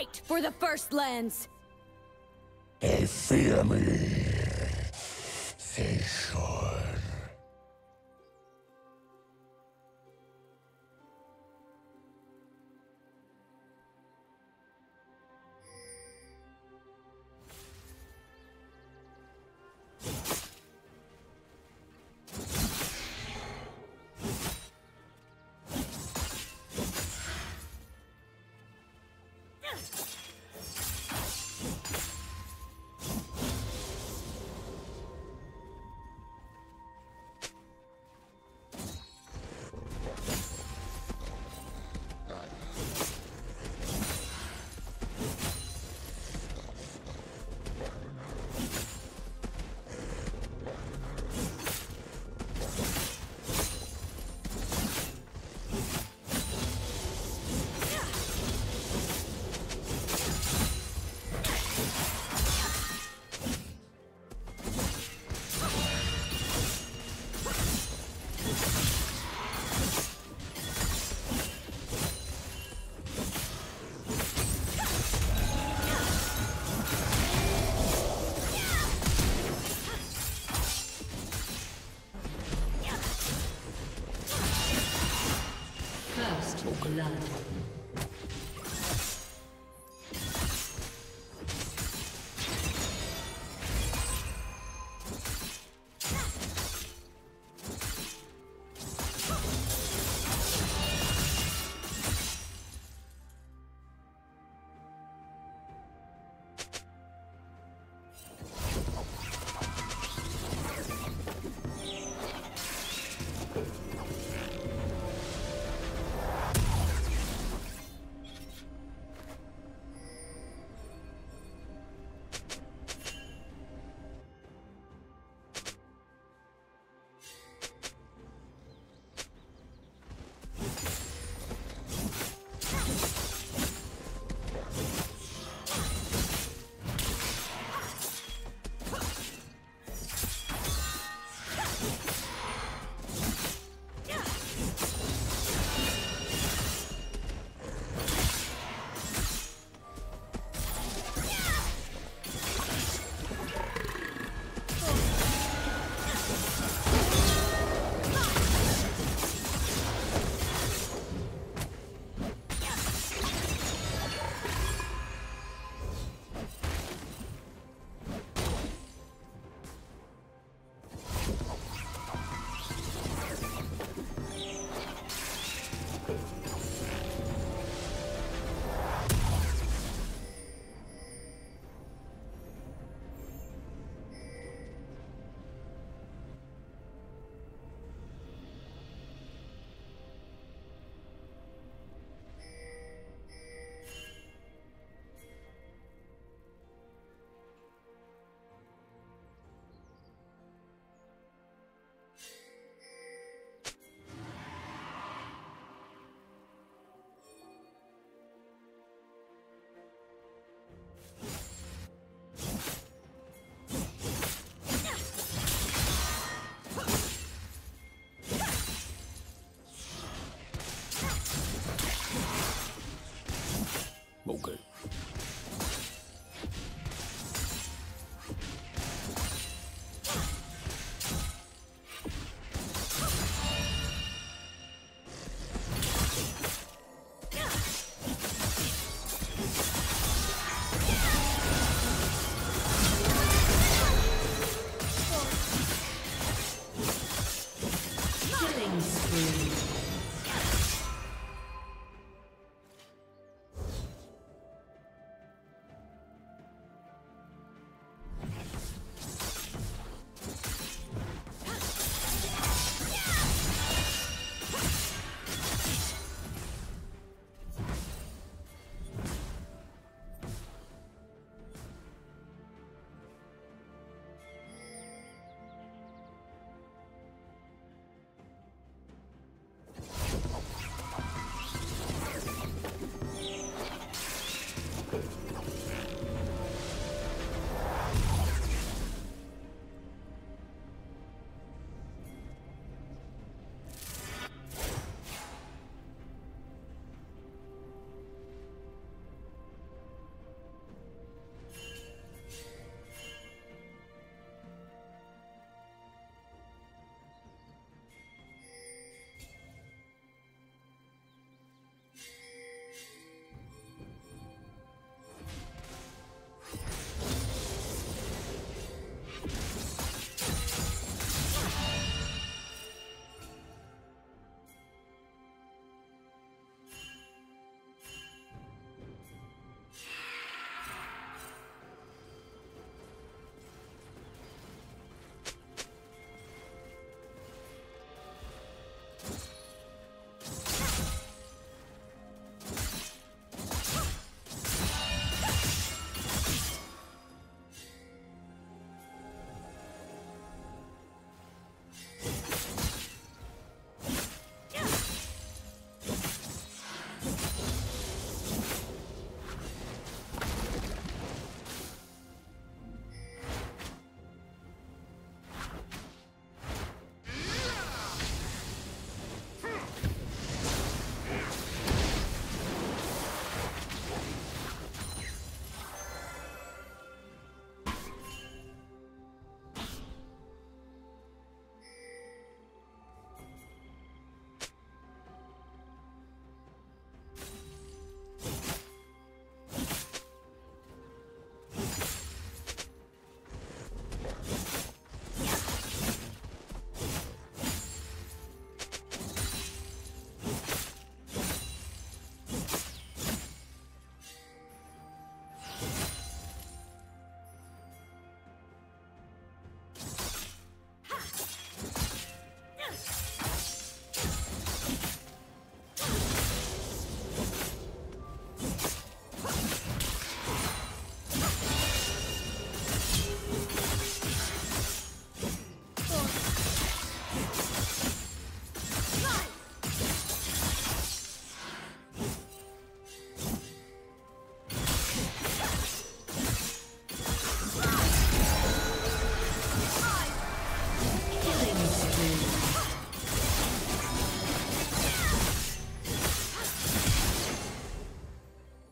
Fight for the First Lands! They fear me. They should.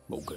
冇計。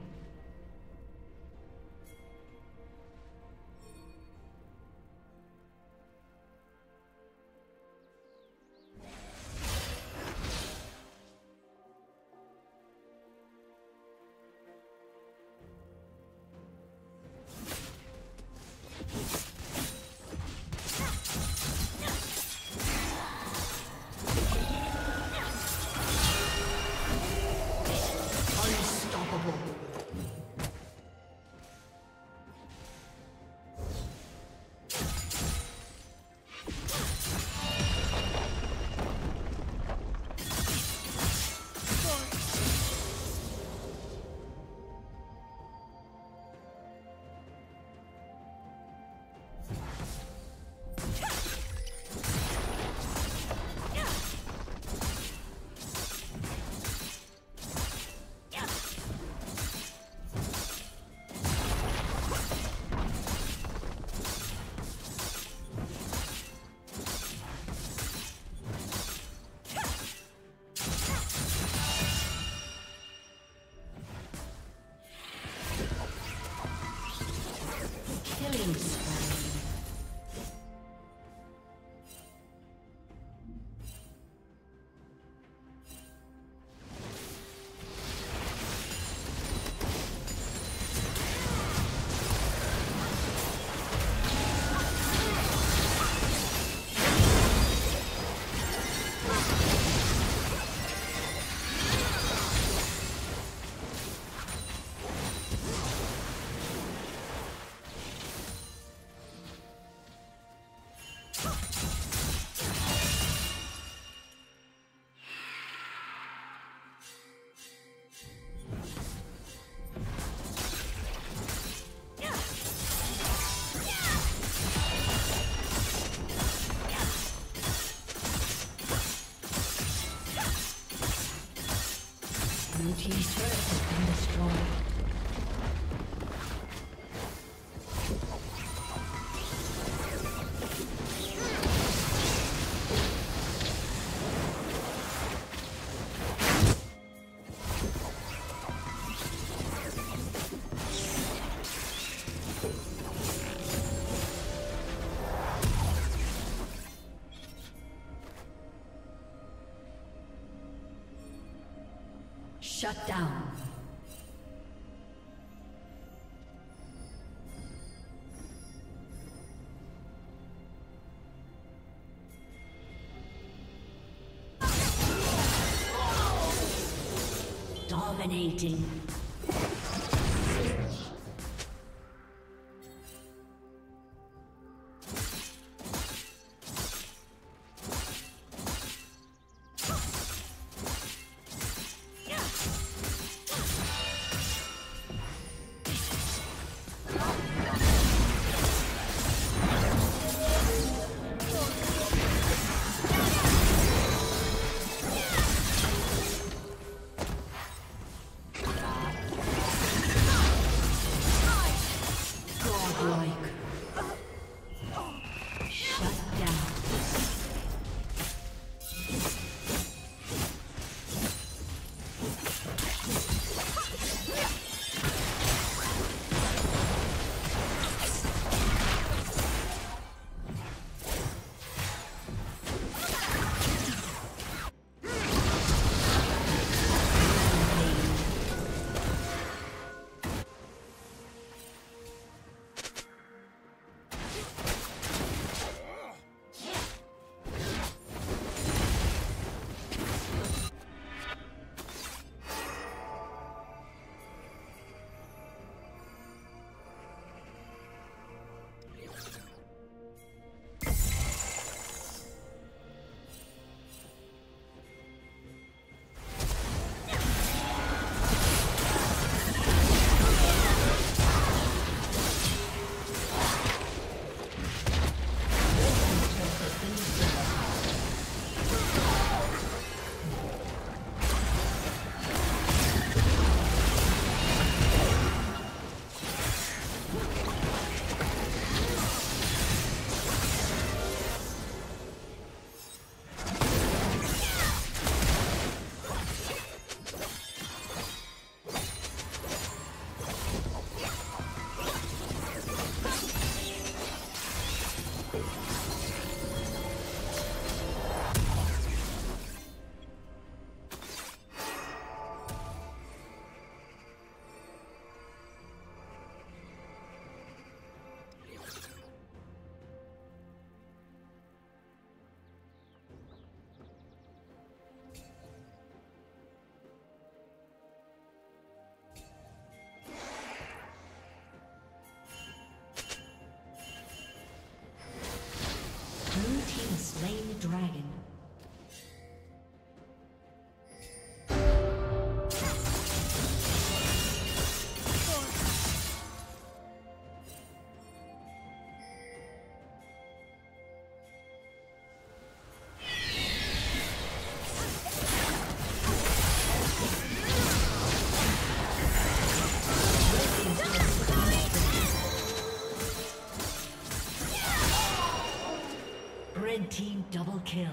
Team's turret has been destroyed. Shut down. Dominating. slain the dragon. Team double kill.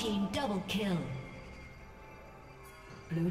Team double kill. Blue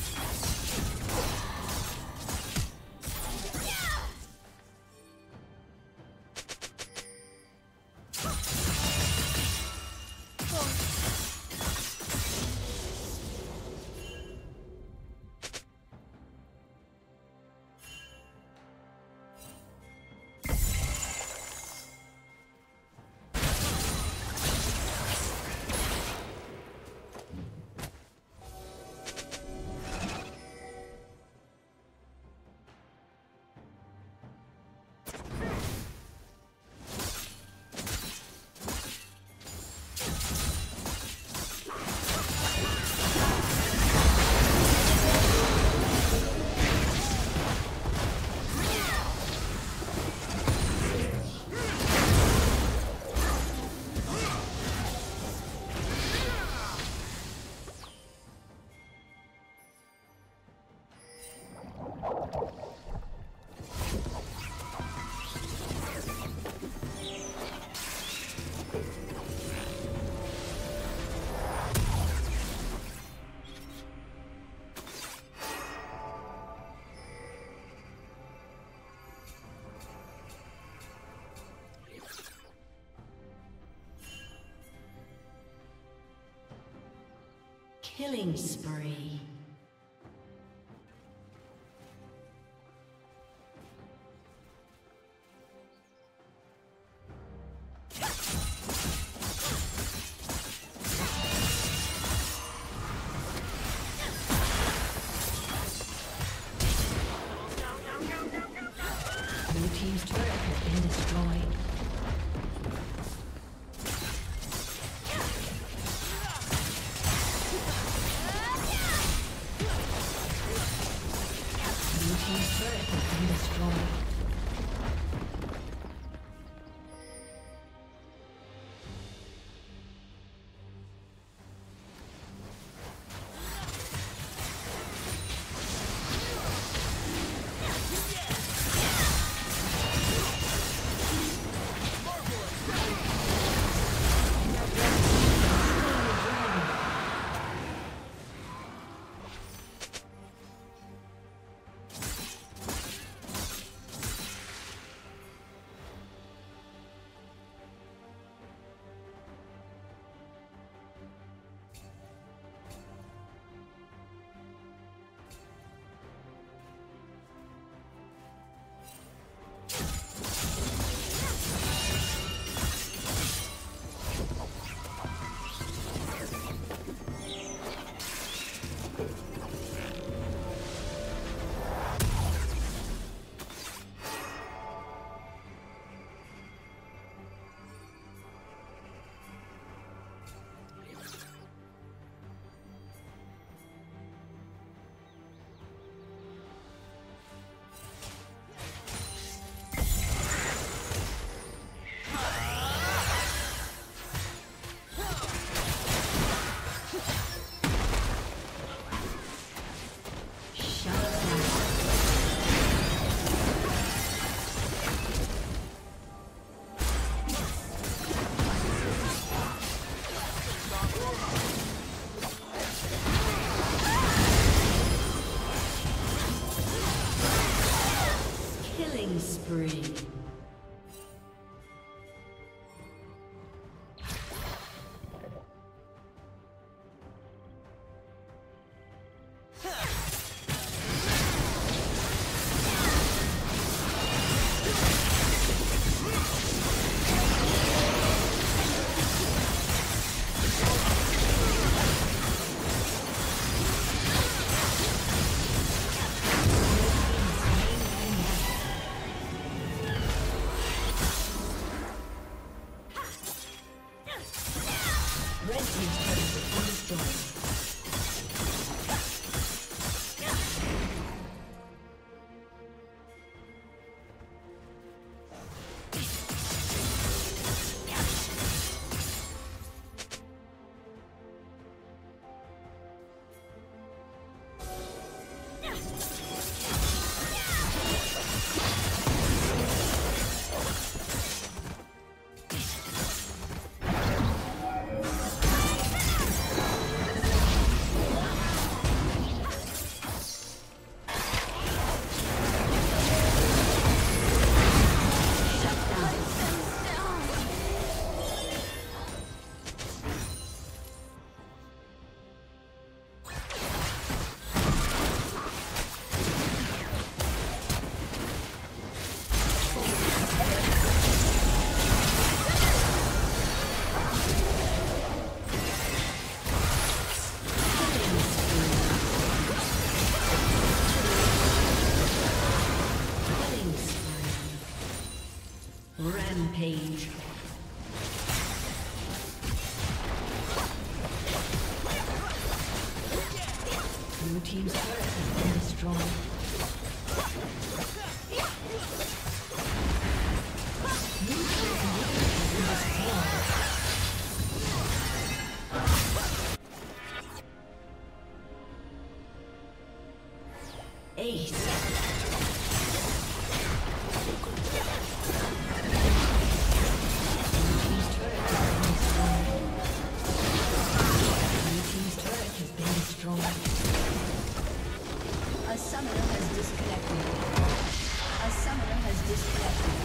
Killing spree. team's turret has been destroyed. Blue team's turret has been destroyed. Rampage. Blue team's turret has been destroyed. A summoner has disconnected.